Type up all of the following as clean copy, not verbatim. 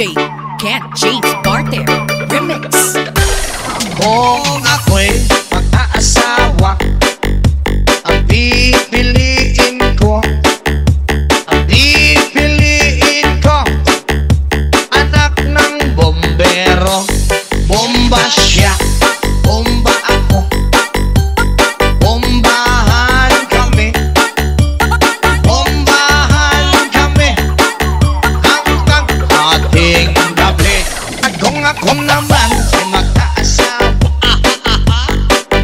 DJ Cat James Carter Remix. Kung ako'y mag-aasawa, ang pipiliin ko, ang pipiliin ko, anak ng bombero. Bomba siya, bomba ako, bombahan kami, bombahan kami hanggang ating gabi. At kung ako naman ay mag-aasawa,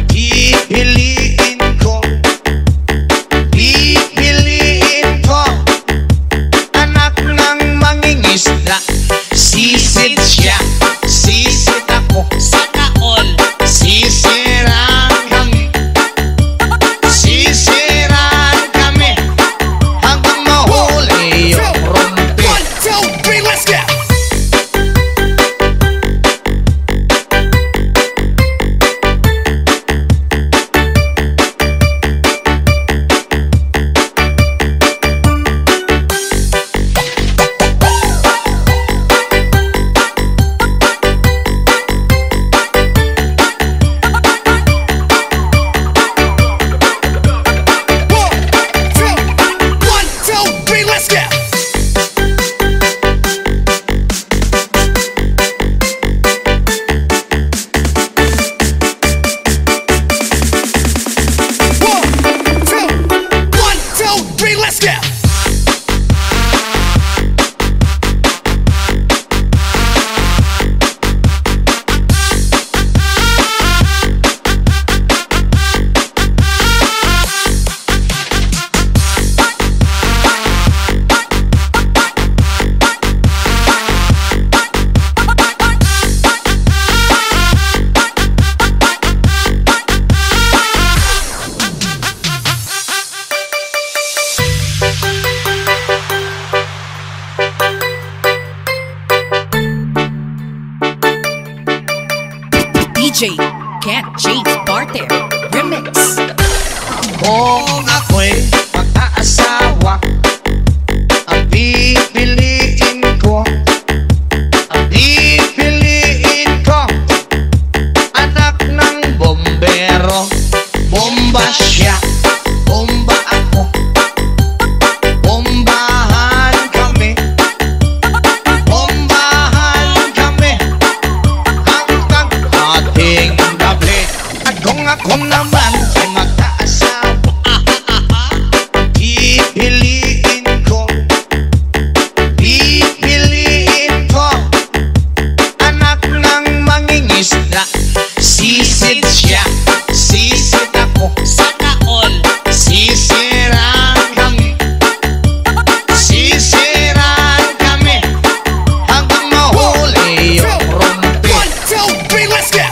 pipiliin ko, anak ng mangingisda. Sisid siya, sisid ako, sa kaol sisirang kami hanggang mahuli yung rumpi. 1, 2, 3, let's go! DJ Cat James Carter Remix. Kung ako'y mag-aasawa, ang pipiliin ko, ang pipiliin ko, anak ng bombero. Bomba siya, bomba ako, bombahan kami, bombahan kami hanggang ating gabi. At kung ako naman ay mag-aasawa, pipiliin ko, anak ng mangingisda. Sisid siya, sisid ako, sa kaol sisirang kami hanggang mahuli yung rumpi. 1, 2, 3, let's go!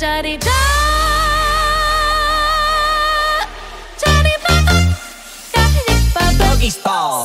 जा रे जा, जा रे जा, जा रे जा, doggy style.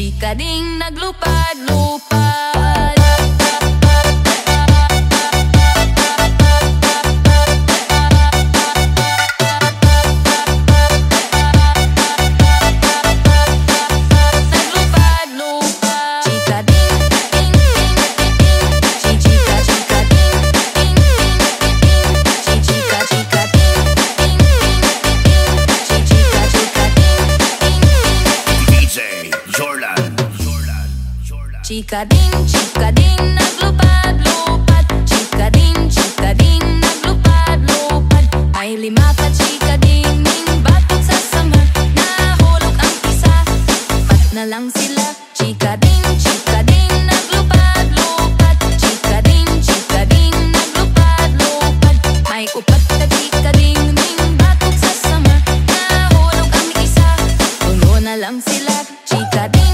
chika ding naglupad-lupad. Chika ding, naglupad-lupad. Chika ding, naglupad-lupad. Ay lima ka chika ding, batok sa summer. Nahulog ang isa, pat na lang sila. Chika ding, naglupad-lupad. Chika ding, naglupad-lupad. May upat na chika ding, batok sa summer. Nahulog ang isa, puno na lang sila. Chika ding,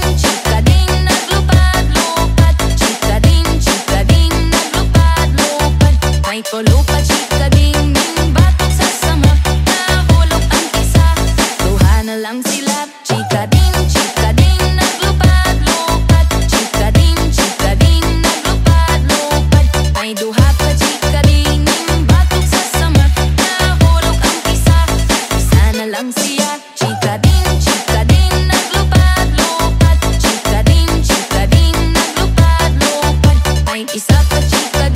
kulupa, chika ding ding, batok sa sama. Nahulog ang isa, duha na lang sila. Chika ding, naglupad-lupad. Chika ding, naglupad-lupad. May duha pa, chika ding ding, batok sa sama. Nahulog ang isa, isa na lang siya. Chika ding, naglupad-lupad. Chika ding, naglupad-lupad. May isa pa, chika ding ding.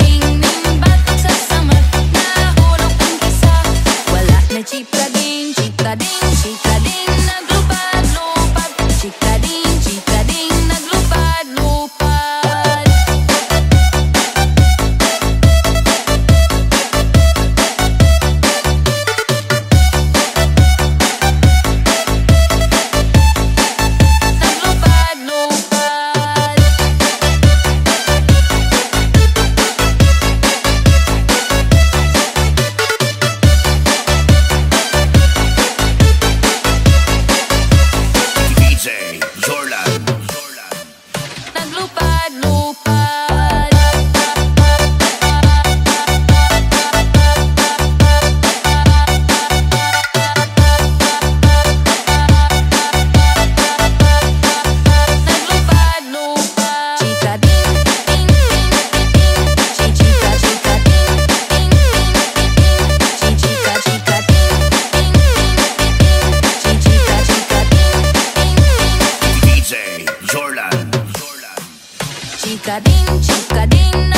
Chika ding, naglupad-lupad. Chika ding,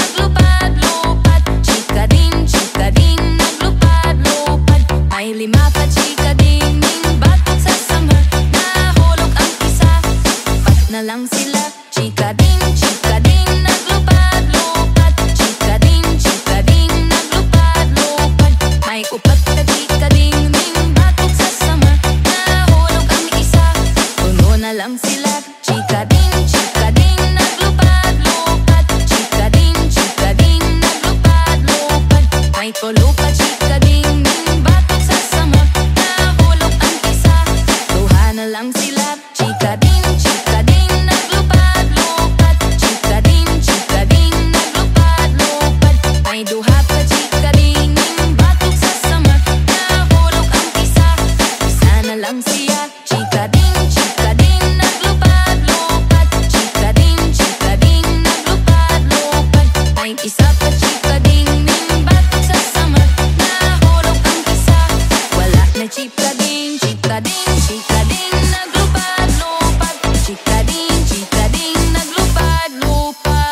naglupad-lupad. Naglupad-lupad. Chika ding, naglupad-lupad. Chika ding, naglupad-lupad. May lima pa, chika ding ding, batok sa summer. Nahulog ang isa, pat na lang sila. Chika ding, naglupad-lupad. Chika ding, naglupad-lupad. May upat na chika ding ding, batok sa summer. Nahulog ang isa, puno na lang sila. Chika ding, may kulupa, chika ding ding, batok sa summer. Nahulog ang isa, duha na lang sila. Chika ding, naglupad-lupad. Chika ding, naglupad-lupad. May duha pa, chika ding ding, batok sa summer. Nahulog ang isa, isa na lang siya. Chika ding, naglupad-lupad. Chika ding, naglupad-lupad. May isa pa, chika ding ding, chika ding, naglupad-lupad. Chika ding, naglupad-lupad. Naglupad-lupad.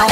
I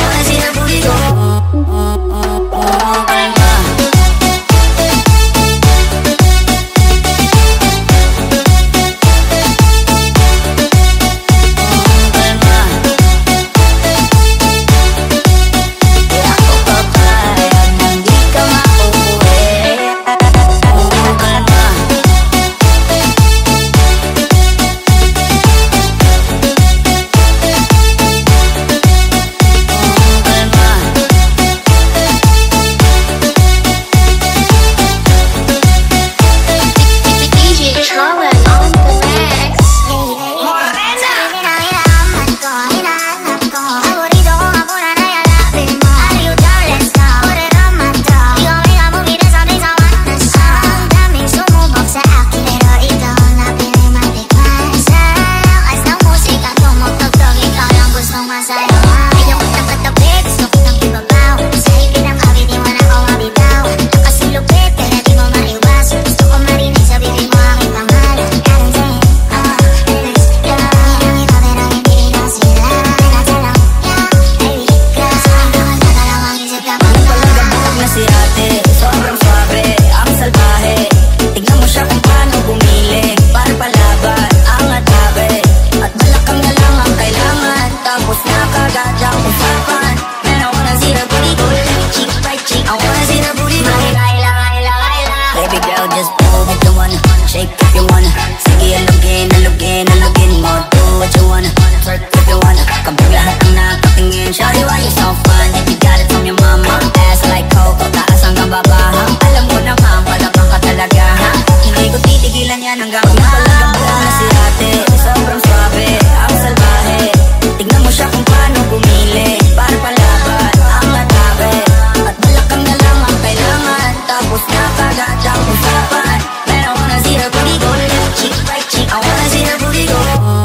wanna see her booty go.